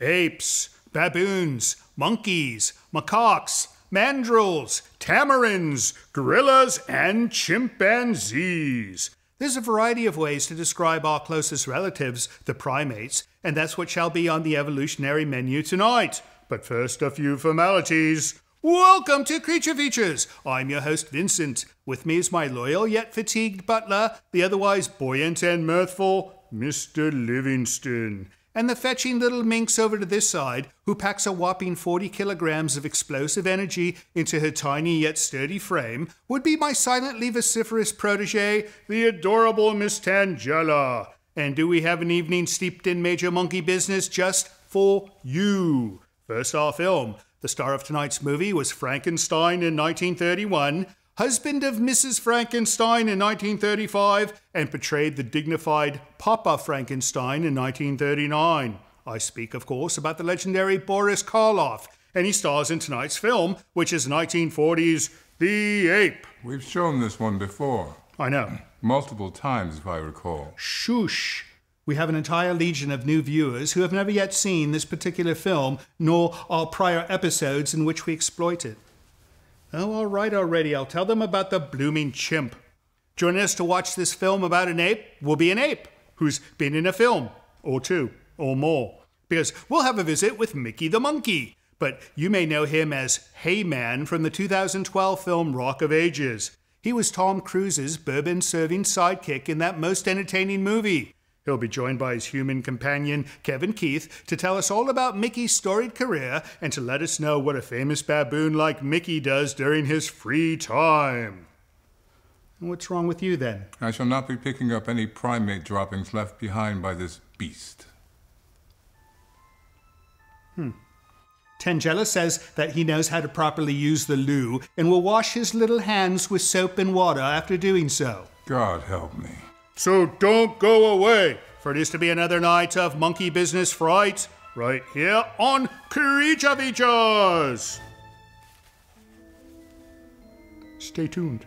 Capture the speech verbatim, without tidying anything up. Apes, baboons, monkeys, macaques, mandrills, tamarins, gorillas, and chimpanzees. There's a variety of ways to describe our closest relatives, the primates, and that's what shall be on the evolutionary menu tonight. But first, a few formalities. Welcome to Creature Features. I'm your host, Vincent. With me is my loyal yet fatigued butler, the otherwise buoyant and mirthful Mister Livingston, and the fetching little minx over to this side, who packs a whopping forty kilograms of explosive energy into her tiny yet sturdy frame, would be my silently vociferous protege, the adorable Miss Tangella. And do we have an evening steeped in major monkey business just for you? First, our film. The star of tonight's movie was Frankenstein in nineteen thirty-one, husband of Missus Frankenstein in nineteen thirty-five, and portrayed the dignified Papa Frankenstein in nineteen thirty-nine. I speak, of course, about the legendary Boris Karloff, and he stars in tonight's film, which is nineteen forty's The Ape. We've shown this one before. I know. Multiple times, if I recall. Shush. We have an entire legion of new viewers who have never yet seen this particular film, nor our prior episodes in which we exploit it. Oh, all right already, I'll tell them about the blooming chimp. Joining us to watch this film about an ape will be an ape who's been in a film, or two, or more, because we'll have a visit with Mickey the Monkey, but you may know him as Hayman from the two thousand twelve film Rock of Ages. He was Tom Cruise's bourbon-serving sidekick in that most entertaining movie. He'll be joined by his human companion, Kevin Keith, to tell us all about Mickey's storied career and to let us know what a famous baboon like Mickey does during his free time. What's wrong with you, then? I shall not be picking up any primate droppings left behind by this beast. Hmm. Tangella says that he knows how to properly use the loo and will wash his little hands with soap and water after doing so. God help me. So don't go away, for it is to be another night of monkey business fright, right here on Creature Features! Stay tuned.